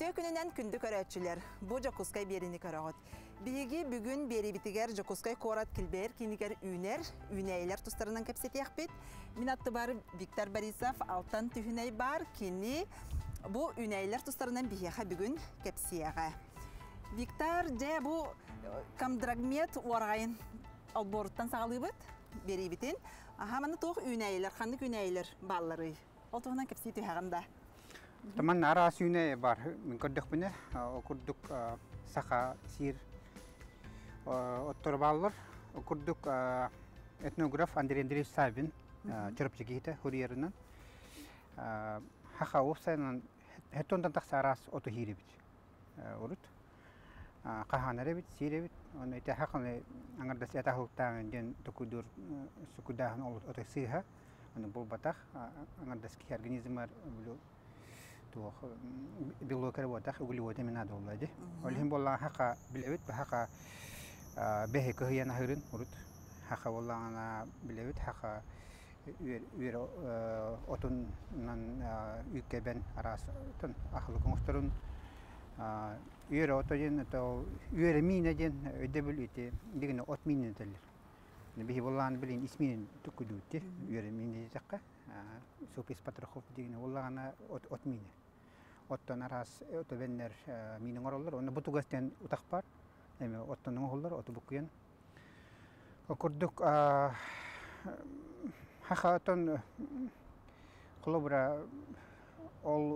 Өте күнінен күндік өрәтшілер. Бұ Якутскай беріні қарағыд. Биеге бүгін бері бітігер Якутскай қорат келбер, кенігер үйнер, үйнейлер тұстарынан көпсеті әқпет. Минатты бар Виктор Борисов алтан түйіней бар, кені бұ үйнейлер тұстарынан биеға бүгін көпсеяға. Виктор, де бұ камдрагмет орғайын алборыттан сағылы бұд, бері бітін. Ахаманы тоқ үйнейлер, қандық үйнейлер баллары. Ол тұғынан көпсеті әғамда. Таман арас юне бар мен көрдік біне, көрдік сақа сир оттор баллар, көрдік этнограф Андрей Андреевич Савин, чырыпчығы еті, хөрерінің. Хақа офсайынан, әттондан тақсы арас оту хире біт, орыт. Қаханары біт, сире біт, оны әті хақылы аңырдасы әтақылықтағын ден түкудыр сүкудағын оты сыйға, оны бұл батақ аңырдасы ки организмар білу. То белок работах углеводы меня доллады. Олим была хака белевит, хака бехека я нахрен урут. Хака была она белевит, хака вир отун на юкебен арас тон ахлуконструн. Вир отоден то вир минаден дебилити дигно от минатель. Небеги была она блин исмин тукудути вир минадитака. Супис патрохов дигно была она от мина. Оттан арас, отто веннер минің оралдар, оны бұтығастен ұтақ бар, оттаның оғылдар, отты бұқиын. Құрдық, хақа оттан құлы бұра, ол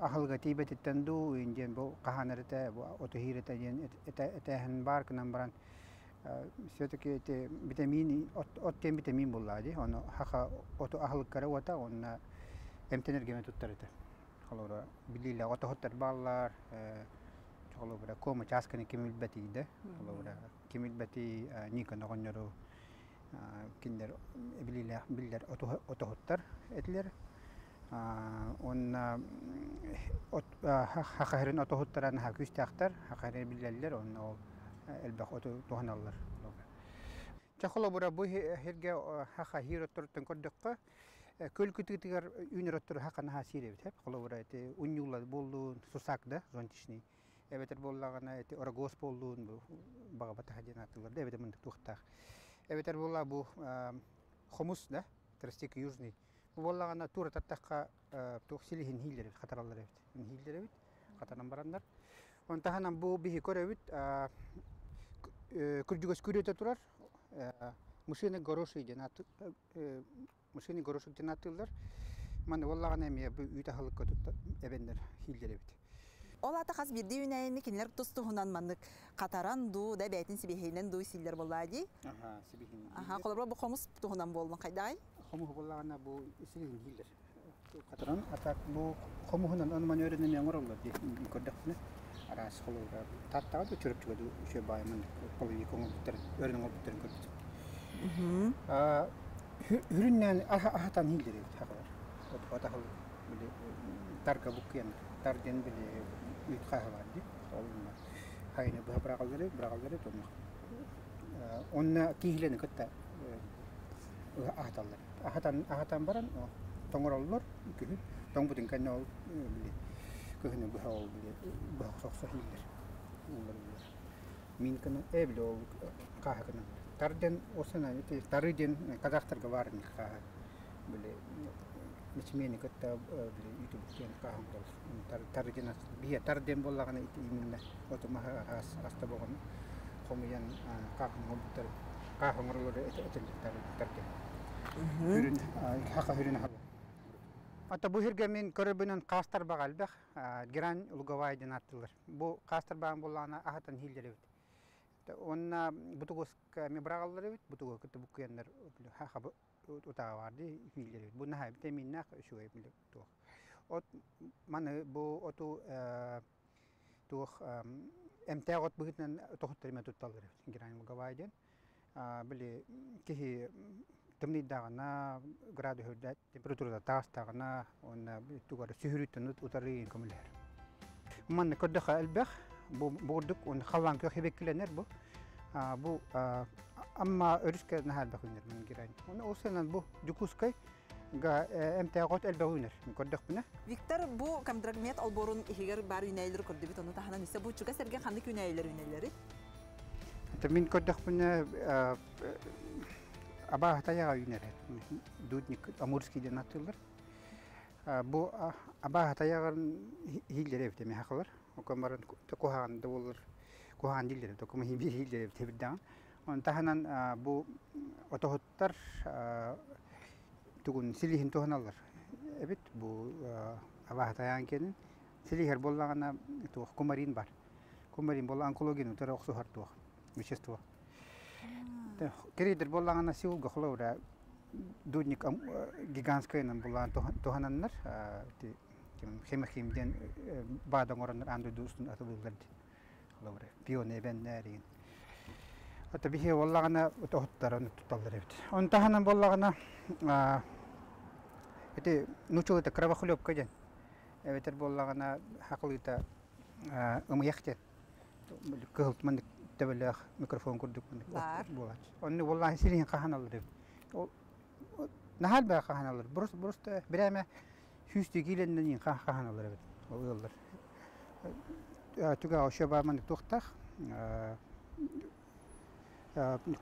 ақылға тейбет еттенді, үйінден бұл қағаныр әті, отты хейр әтәден әтәхін бар, күнан баран, сөйтікі витамин, оттен витамин болады, оны хақа отты ақылық кәрі ота, оны әмтенергемен тұттар әті. Холора, билила, вот этот баллар, холора, кома часка не кемит бати, да, холора, кемит бати, ника на гонеру, киндер, билила, билдер, вот этот, этлер, он, хахарин вот этот, он хакустяхтер, хахарин билдер, он, эльбах вот тохналлар, холора. Чахолора, бой, херге, хахахиро, тортен кордека. Көлкүтігер үйнереттір хақанаға сиребет, қолауыра әте үнюлад болуын, сусақда, зонтишни, әбетер болағана әте орагос болуын, баға батаға ден атылырды, әбетер мұндық тұқтақ. Әбетер болаға бұл хомус, тірістек южный, бұл болағана тура таттаққа тұқсилі хенхилдер әбет, қатаралар әбет, хенхилдер әбет, қатаран барандар. Онтағанан бұл бігі көр әбет, күрдігіз күреті тұрар, Мужчины гороши денаты, мужчины гороши денатылар. Ман воллағана мен үйті халыққа тұтта әбендер хилдер әбет. Ол атақас бірде үйнәйіні кенілер тұстығынан маңдық қатаран дұу да бәйтін сібехейнен дұу сілдер болады. Аха, сібехейнен. Аха, қолабыра бұл қомыс тұғынан болуын қайдай? Қомығы боллағана бұл сілдер хилдер. Қатаран атақ бұл қомығынан оныман өрінің мен ғырылды. Арас қолыға таттағады түріп Hüründen ahatan hildir evet haklar. O da hal böyle tarka bukken tarden böyle yutkah vardı. Olma. Hayne bu bırakılır olmak. Onunla kihlerini katta ahatallar. Ahatan baran tongurallar kihil. Tongbudun kanal böyle kihini bu hal böyle bu soksa hildir. Min kanal evli o kahve kanal. Тарден осена, это второй день казахтар говорник, были начменник это были ютубчики, кахам дал. Тарден нас бия, тарден была она именно вот мы астабоган, комиян кахам губтер, кахам роллер это тарден. Хака хурин хал. Ата бухиргамин корбинан кастар багалбах, гран луговая денатлер. Бу кастар баган была она ахатан хилдеревит. Онна бутугоска мебралларыбыт, бутуго кытты буккеннер хахабы утаварды хилдерибит. Бу нахай витаминнах шуэй билек туох. От маны бу оту туох эмтэгот быгытнан тохуттарымен тутталырыбит. Геранил гавайден. Били кихи тымниддағына, градусырда, температурада тағыстағына, онна тугары сүйрүттін утарыйын көмілер. Маны көрдіға әлбәқ. Бордук он халан кое хебекленер бу, бу амма өрүскә нәһәл бәхүнер мен гирән. Оны осеннән бу Якутскай Виктор, бу камдрагмет алборун ихигер бар юнейлер көрдебит, оны тахана несе бу чуга серге хандык юнейлери. Мен көрдөхпүнө абаахтаяга юнерет. Дудник амурскийде натылдыр. Бу абаахтаягын хилдереп теме хакылар. Окомарын кохаган болор. Кохан дилдер, током хилдереп тебдан. Он таханан бу отохоттар Тугун силихин туханалар. Эбит бу абахтаян кенин силихер боллагана тух кумарин бар. Кумарин болла онкологин утара оксухар тух вещество. Керидер боллагана сиулга холора дудник гигантская нам была тухананнар хемахимден бадангораннар андудустун атылылдырды. Холора пионе беннерин. Это бихе воллагана утохтараны туталдырыпты. Он таханан боллагана эти нучулыта кровохлёбка ден. Эбетер боллагана хакылыта ымыяктет. Кылтмандык тебелях микрофон курдык болат. Онны воллаган сирин каханалдырып. Нахал бай каханалдыр. Бурусты бирэме хүстү киленден каханалдырып. Ол йылдыр. Туга ошо бамандык тухтах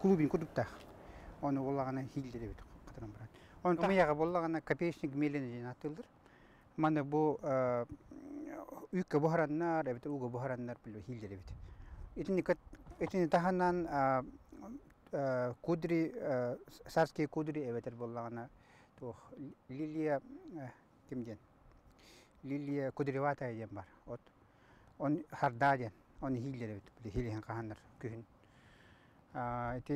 клубин кудуптах. Он уллагана хилдеребит катаран барат. Он тамыяга боллагана копеечник мелене натылдыр. Мана бу үйкө бухараннар, эбит уга бухараннар биле хилдеребит. Этини таханан кудри сарские кудри эбетер боллагана тох лилия кимден. Лилия кудреватая ден бар. От он хардаден, он хилдеребит биле хилен каханнар күн. Это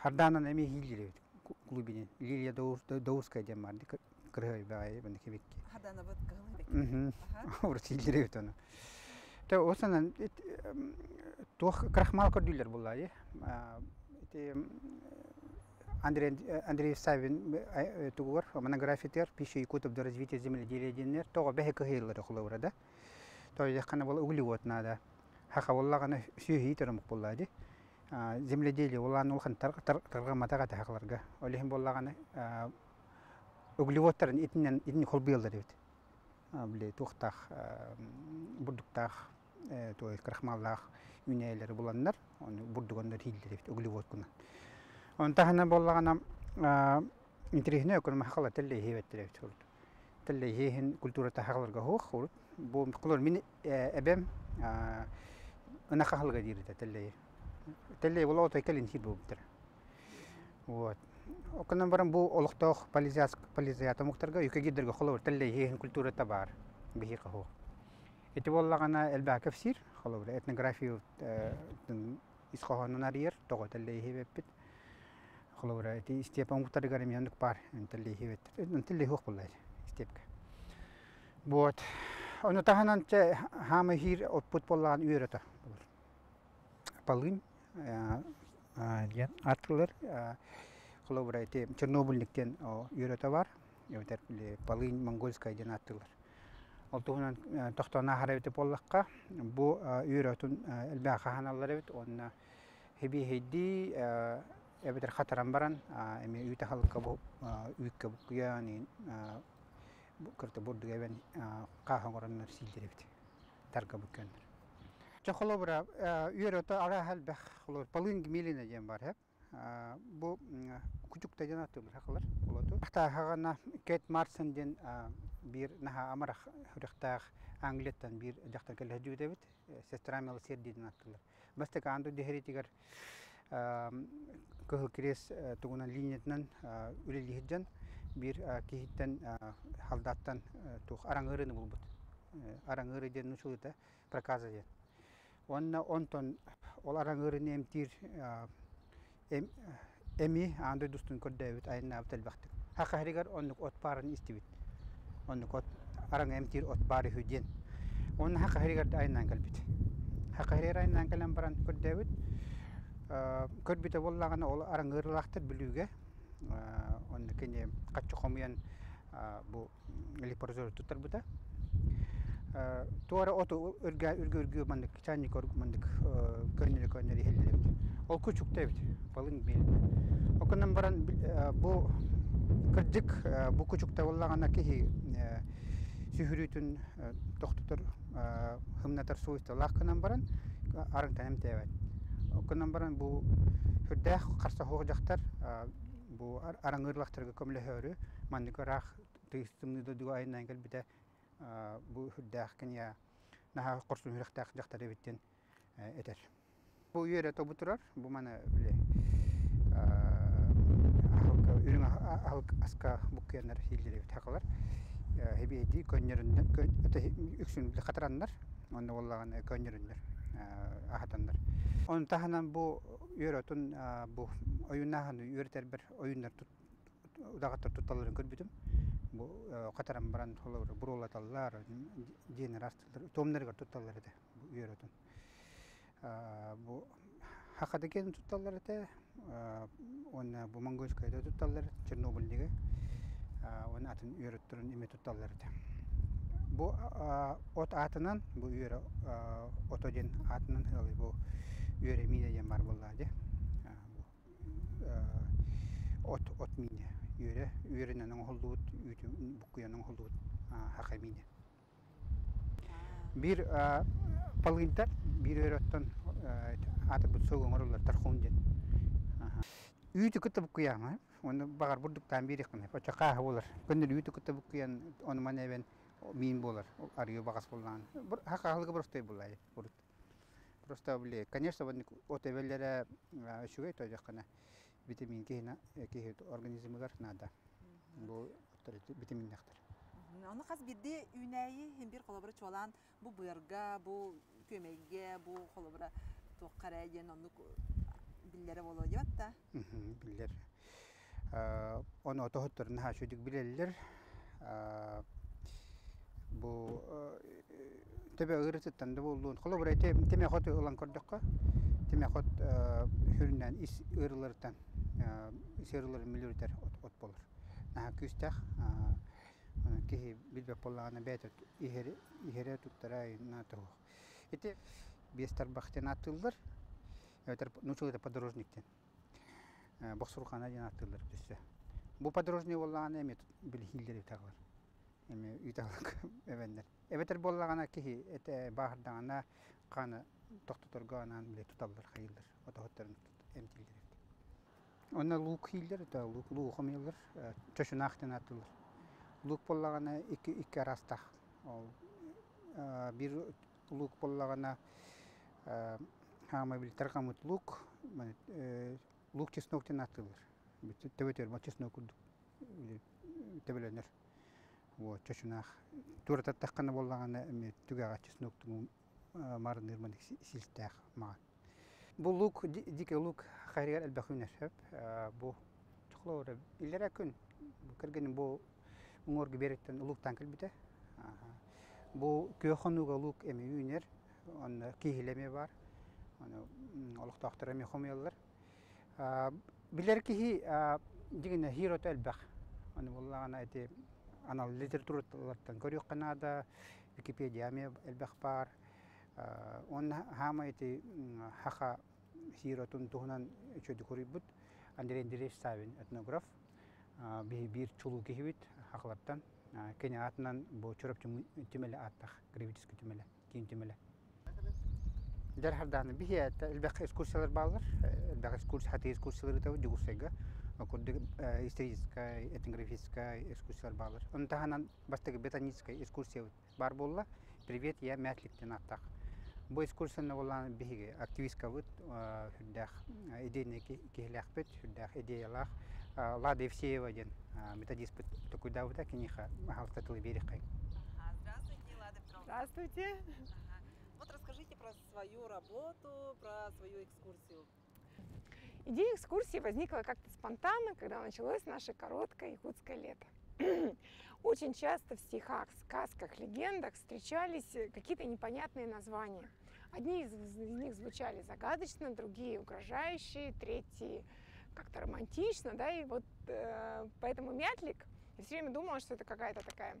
хардана нами хилдерит глубине лилия доуская демар крыгой бай бандикивики хардана вот глубине урсилдерит она то основан то крахмал кордюлер была е это Андрей Савин тугор монографитер пишу якутов до развития земледелия динер то бехека хиллера хлора да то я хана был углевод надо хака воллагана все хитером поллади земледелие улан улхан таргаматагата хакларга олехим боллагана углеводтарын итинен холбилдерет бле тухтах бурдуктах той крахмаллах үнейлер буланнар он бурдугондар хилдерет углевод куна он тахана боллагана интерехне көрмө хакла теле хеветтелет теле хехин культурата хакларга хох бу кулор мен эбем она хахалга дирит теле воло той келин хибуптер вот окна барам бу олуктох полизият муктарга юкегидерга холор теле хехин культура табар бихи кахо эти воллагана элба кафсир холор этнографию исхоханунарир того теле хебепит холор эти степа муктарга ремяндык пар теле хебет теле хох булай степка вот Он таханан че хама хир от путполлан уйрата. Полынь, атлер, холобра эти чернобыльниктен уйратавар, евтерли полынь монгольская ден атлер. Алтунан тахтана харевите поллакка, бу уйратун элбе ханаларевит он хеби хеди евтер хатарамбаран, эми уйтахалкабу уйкабукуяни. Курта бурду гевен кахагораннар силдерепти таргабыккеннер. Чохолобра үйрөтө арахалбах холор полынг милине ден бар хеп. Бу күчүктө жана төлөр хакылар болот. Тахагана Кет Марсен ден бир наха амарах хурактаг Англиядан бир жактан келе жүдебит. Сестрамел сердиден аттылар. Бастык анду дехеритигер кыл крес тугунан линетнен үлелихиджен бир кихиттен халдаттан тух араңырыны булбут. Араңыры ден нушулыта проказа ден. Онна онтон ол араңырыны эмтир эми андой дустун көрдебит айынна апталбактык. Хакахригар оннук от барын истебит. Оннук от араң эмтир от бары хүйден. Онна хакахригарды айыннан калбит. Хакахригар айыннан калан баран көрдебит. Көрбите боллагана ол араңырылактыр билүүгө. Он кене каччохомуян бу липорзор тутарбута. Туара ото үргө мандык чайник мандык көнүлүк хелдеребит. Ол күчүктебит, балын бери. Окунан баран бу Кадик букучук таваллана кихи сюрютун тохтутар хмнатар суйста лахканам баран арантанем тевай. Оканам баран бу хурдах харса хурдахтар бу арангырлахтарга комлехеру манникарах тестимни додуай нангел бите бу хурдах кения наха корсун хурдах дахтаре биттен этер. Бу юре тобутрар бу мана биле. Алк аска буккенер хилдерев тақалар. Хебиети көннеренден үксүн катарандар, аны воллаган көннерендер ахатандар. Онун таханан бу үйрөтүн бу оюннахан үйрөтөр бир оюндар удагаттар тутталарын көрбүтүм. Бу катаран баран толор бурулаталар, генерастылар, томнерге тутталар эте үйрөтүн. Бу хакадекен тутталар эте. Он бумангойская да тутталлар, Чернобыльдеги, он атын үйрөттүрүн эме тутталлар да. Бу от атынан, бу үйрө отоден атынан эле бу үйрө мине ден бар болду. От мине үйрөнүн оңголдуут, букуянын оңголдуут хакай мине. Бир полгинтар, бир үйрөттөн аты бут согоң оролор тархун ден. Үйті күтіп құяма, оны бағар бұрдықтан берекіне, очақаға болар. Көндір үйті күтіп құян, оны мана әбен мейін болар, арғы бағас болған. Хақағылығы бұрыстай болай, бұрыт. Бұрыстай біле. Конечно, от әвелері үшіге тойдаққана витамин кейхет организмылар нада. Бұл витамин дақтар. Оны қаз бірде үйнәйі, хембір қолабыры чуалан, бұл бұйырға, бұл көмеге, бұл қолабыра тоққарайын, оны Биллер володят, да? Биллер. Он отохтор на шудик биллер. Бо тебе говорит, там доволен. Холобрай, ты меня хоть уланкордока, ты меня хоть хюрнен из Ирлертан, из Ирлер миллиардер от полар. На кустах, кихи битва пола на бетет, ихере тут тарай на трох. Это без тарбахтена туллер. Научил это подорожник тен. Боксурхана один актылдыр кесе. Бу подорожник боллаган эми бил хилдереп таглар. Эми үйталык эвендер. Эбетер боллагана кихи эте баһардагана каны токтоторганан биле туталдыр хайылдыр. Отохотторун эмтилдер. Онда лук хилдер, да лук хамилдер, чошунактен атылдыр. Лук боллагана эки араста. Бир лук боллагана Хамабил таркамут лук чеснок тенатылыр. Тебетер ма чеснок тебелер. Вот чошунах. Турата тахкана боллагана эми тугага чесноктун марнырман силтах ма. Бул лук дике лук харигар албахунер хеп. Бу чоклора илера күн кирген бу уңорго береттен луктан килбите. Бу көхонуга лук эми үйнер. Аны кихилеме бар. Олықтақтырымен қомелдер. Білер кейі дегені хирот әлбәқ. Оны болағана әте анал литератураттан көрек қанада, Википедияме әлбәқ бар. Оны хама әте хақа хиротын тұғынан үшеді көріп бұд. Андрей Савин этнограф. Бір чулу кейі бет хақылаптан. Кені атынан бұл чөріп түмелі аттақ, гравитескі түмелі, кейін түмелі. Дәрхарданы бие әлбәқ экскурсиялар балыр, әлбәқ экскурсиялар етеу дегусайға, көрді историческай, этнографическай экскурсиялар балыр. Оны тағанан бастығы ботаническай экскурсия бар болла, привет, я мәтліктен аттақ. Бұл экскурсияны оланы бігеге активистка бұд, үрдәқ идейіне кейләқ бұд, үрдәқ идеялақ, Лады Евсеева ден методист бұд түкуйда бұда, кенеға мағалықтатылы берек қайын. Здравствуйте, Лады Петровна. Здравствуйте. Вот расскажите про свою работу, про свою экскурсию. Идея экскурсии возникла как-то спонтанно, когда началось наше короткое якутское лето. Очень часто в стихах, сказках, легендах встречались какие-то непонятные названия. Одни из них звучали загадочно, другие угрожающие, третьи как-то романтично, да, и вот поэтому мятлик. Я все время думала, что это какая-то такая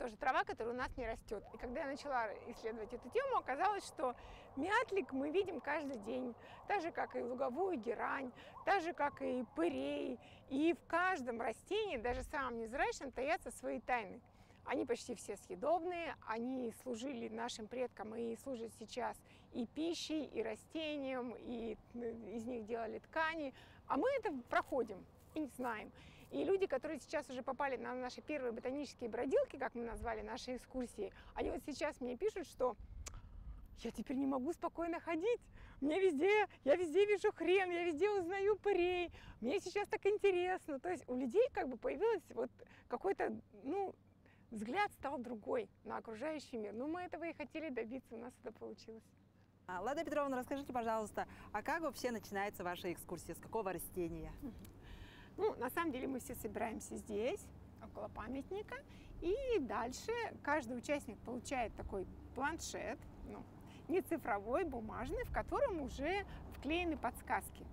тоже трава, которая у нас не растет. И когда я начала исследовать эту тему, оказалось, что мятлик мы видим каждый день, так же, как и луговую герань, так же, как и пырей. И в каждом растении, даже самом незрачном, таятся свои тайны. Они почти все съедобные, они служили нашим предкам и служат сейчас и пищей, и растением, и из них делали ткани. А мы это проходим и не знаем. И люди, которые сейчас уже попали на наши первые ботанические бродилки, как мы назвали наши экскурсии, они вот сейчас мне пишут, что я теперь не могу спокойно ходить. Я везде вижу хрен, я везде узнаю пырей. Мне сейчас так интересно. То есть у людей как бы появилось вот какой-то, ну, взгляд стал другой на окружающий мир. Ну, мы этого и хотели добиться, у нас это получилось. Лада Петровна, расскажите, пожалуйста, а как вообще начинается ваша экскурсия? С какого растения? Ну, на самом деле мы все собираемся здесь, около памятника. И дальше каждый участник получает такой планшет, ну, не цифровой, бумажный, в котором уже вклеены подсказки.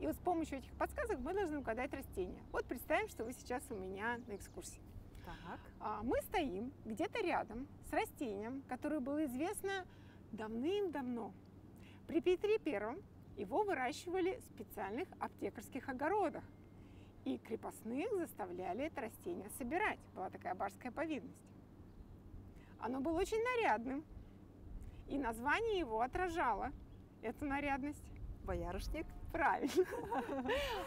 И вот с помощью этих подсказок мы должны угадать растения. Вот представим, что вы сейчас у меня на экскурсии. Так. Мы стоим где-то рядом с растением, которое было известно давным-давно. При Петре Первом его выращивали в специальных аптекарских огородах, и крепостных заставляли это растение собирать. Была такая барская повинность. Оно было очень нарядным, и название его отражало эту нарядность. Боярышник. Правильно.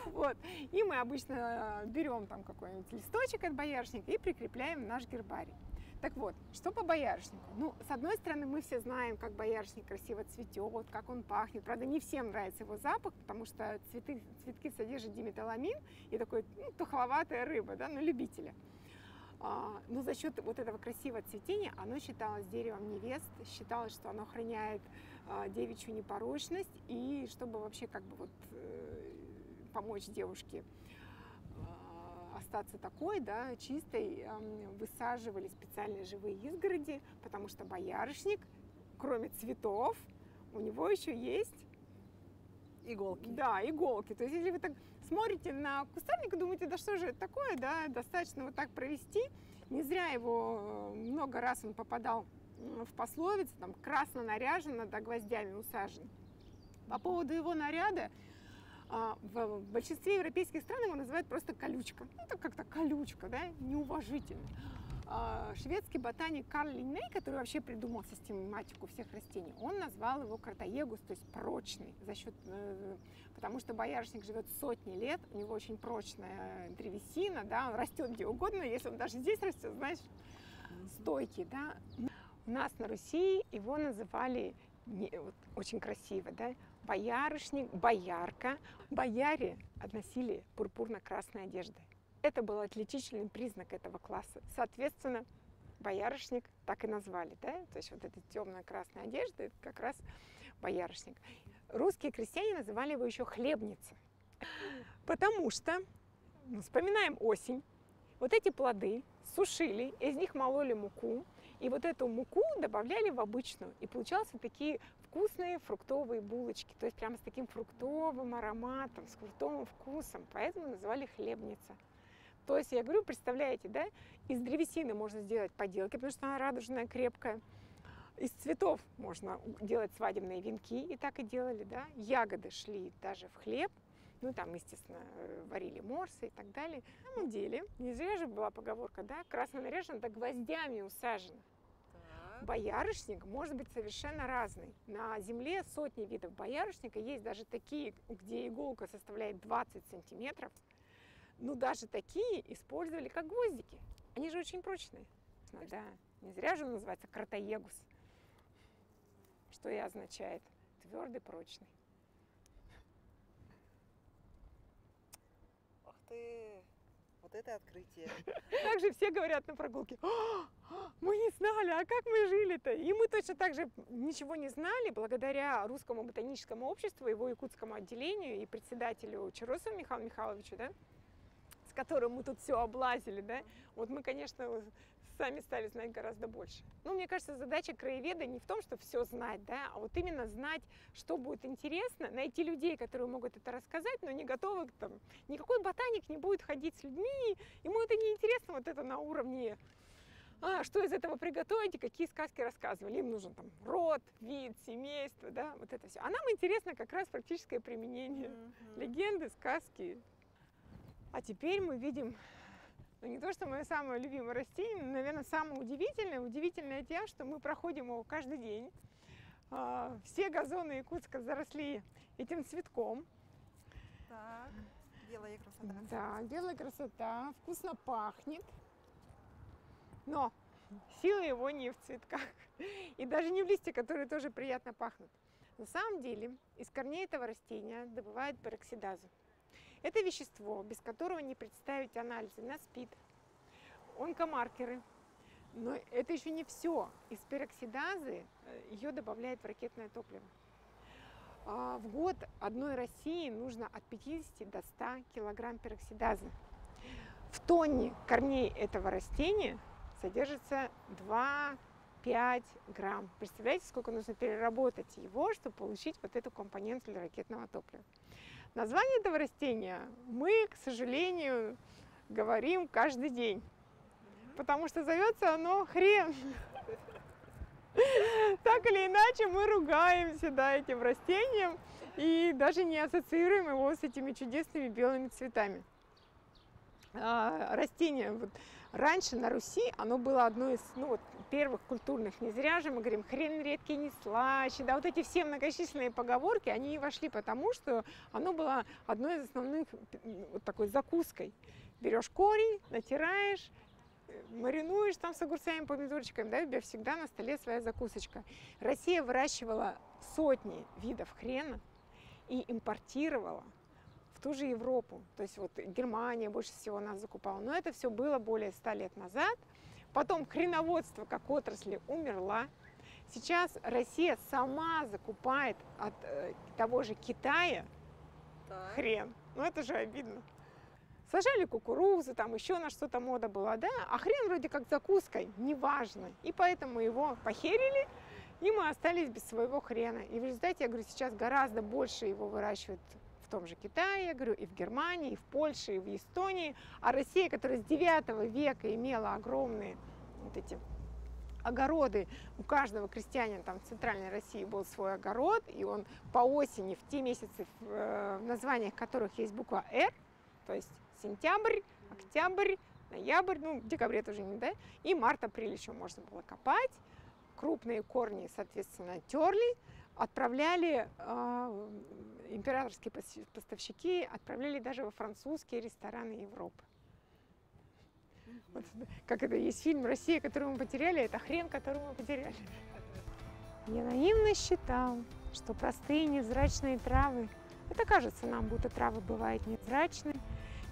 Вот. И мы обычно берем там какой-нибудь листочек от боярышника и прикрепляем в наш гербарий. Так вот, что по боярышнику? Ну, с одной стороны, мы все знаем, как боярышник красиво цветет, как он пахнет. Правда, не всем нравится его запах, потому что цветки содержат диметиламин и такой, ну, тухловатая рыба, да, ну, любителя. Но за счет вот этого красивого цветения оно считалось деревом невест, считалось, что оно охраняет девичью непорочность и чтобы вообще как бы вот помочь девушке остаться такой, да, чистой, высаживали специальные живые изгороди, потому что боярышник, кроме цветов, у него еще есть... Иголки. Да, иголки. То есть, если вы так смотрите на кустарник и думаете, да что же это такое, да, достаточно вот так провести. Не зря его много раз он попадал в пословицы, там, красно наряжен, да, гвоздями усажен. По поводу его наряда, в большинстве европейских стран его называют просто колючка. Ну, это как-то колючка, да, неуважительно. Шведский ботаник Карл Линней, который вообще придумал систематику всех растений, он назвал его кротоегус, то есть прочный, за счет, потому что боярышник живет сотни лет, у него очень прочная древесина, да, он растет где угодно, если он даже здесь растет, значит, стойкий, да. У нас на Руси его называли очень красиво, да, боярышник, боярка. Бояре относили пурпурно-красной одежды. Это был отличительный признак этого класса. Соответственно, боярышник так и назвали, да? То есть вот эта темно-красная одежда – это как раз боярышник. Русские крестьяне называли его еще хлебница, потому что, ну, вспоминаем осень, вот эти плоды сушили, из них мололи муку, и вот эту муку добавляли в обычную, и получались вот такие вкусные фруктовые булочки, то есть прямо с таким фруктовым ароматом, с фруктовым вкусом, поэтому называли хлебница. То есть, я говорю, представляете, да, из древесины можно сделать поделки, потому что она радужная, крепкая. Из цветов можно делать свадебные венки, и так и делали, да. Ягоды шли даже в хлеб, ну, там, естественно, варили морсы и так далее. На самом деле, не зря же была поговорка, да, красно наряжена, да гвоздями усажена. Боярышник может быть совершенно разный. На земле сотни видов боярышника, есть даже такие, где иголка составляет 20 сантиметров. Ну, даже такие использовали как гвоздики. Они же очень прочные. Да, не зря же он называется кротоегус, что и означает твердый, прочный. Ах ты, вот это открытие. Так же все говорят на прогулке. Мы не знали, а как мы жили-то? И мы точно так же ничего не знали благодаря Русскому ботаническому обществу, его якутскому отделению и председателю Чаросову Михаилу Михайловичу, да? С которым мы тут все облазили, да, вот мы, конечно, сами стали знать гораздо больше. Ну, мне кажется, задача краеведа не в том, чтобы все знать, да, а вот именно знать, что будет интересно, найти людей, которые могут это рассказать, но не готовы, там, никакой ботаник не будет ходить с людьми, ему это неинтересно, вот это на уровне что из этого приготовить и какие сказки рассказывали. Им нужен там род, вид, семейство, да, вот это все. А нам интересно как раз практическое применение легенды, сказки. А теперь мы видим, ну, не то что мое самое любимое растение, но, наверное, самое удивительное. Удивительное тем, что мы проходим его каждый день. Все газоны Якутска заросли этим цветком. Так, белая красота. Да, белая красота, вкусно пахнет. Но сила его не в цветках и даже не в листьях, которые тоже приятно пахнут. На самом деле из корней этого растения добывают пероксидазу. Это вещество, без которого не представить анализы на СПИД, онкомаркеры. Но это еще не все. Из пероксидазы ее добавляют в ракетное топливо. В год одной России нужно от 50 до 100 килограмм пероксидазы. В тонне корней этого растения содержится 2-5 грамм. Представляете, сколько нужно переработать его, чтобы получить вот эту компоненту для ракетного топлива. Название этого растения мы, к сожалению, говорим каждый день, потому что зовется оно хрен. Так или иначе мы ругаемся этим растением и даже не ассоциируем его с этими чудесными белыми цветами. Растение вот, раньше на Руси оно было одно из первых культурных. Не зря же мы говорим хрен редкий не слаще, да, вот эти все многочисленные поговорки, они и вошли потому, что оно было одной из основных вот такой закуской. Берешь корень, натираешь, маринуешь там с огурцами, помидорчиками, да, у тебя всегда на столе своя закусочка. Россия выращивала сотни видов хрена и импортировала в ту же Европу. То есть вот Германия больше всего нас закупала. Но это все было более 100 лет назад. Потом хреноводство как отрасли умерла. Сейчас Россия сама закупает от того же Китая хрен. Ну это же обидно. Сажали кукурузу, там еще на что-то мода была, да? А хрен вроде как закуской, неважно. И поэтому его похерили, и мы остались без своего хрена. И в результате, я говорю, сейчас гораздо больше его выращивают в том же Китае, я говорю, и в Германии, и в Польше, и в Эстонии. А Россия, которая с 9 века имела огромные вот эти огороды, у каждого крестьянина там в Центральной России был свой огород, и он по осени, в те месяцы, в названиях которых есть буква «Р», то есть сентябрь, октябрь, ноябрь, ну, в декабре тоже не, да, и март-апрель еще можно было копать. Крупные корни, соответственно, терли, отправляли, императорские поставщики отправляли даже во французские рестораны Европы. Вот, как это, есть фильм «Россия, которую мы потеряли», это хрен, который мы потеряли. Я наивно считал, что простые невзрачные травы, это кажется нам, будто травы бывают невзрачны,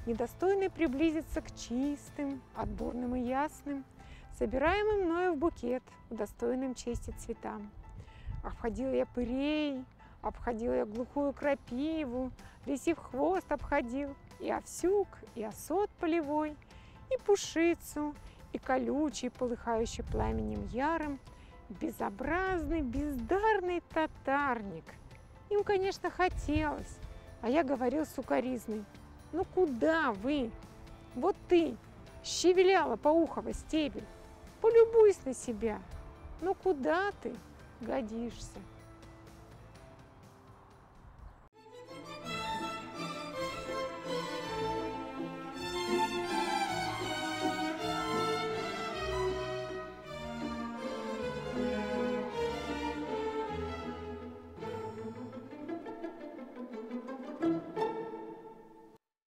недостойны приблизиться к чистым, отборным и ясным, собираемым мною в букет, удостоенным чести цветам. Обходил я пырей, обходил я глухую крапиву, лисив хвост обходил, и овсюк, и осот полевой, и пушицу, и колючий, полыхающий пламенем ярым, безобразный, бездарный татарник. Им, конечно, хотелось, а я говорил сукаризный: ну куда вы? Вот ты щавеляла по ухово стебель, полюбуйся на себя, ну куда ты годишься?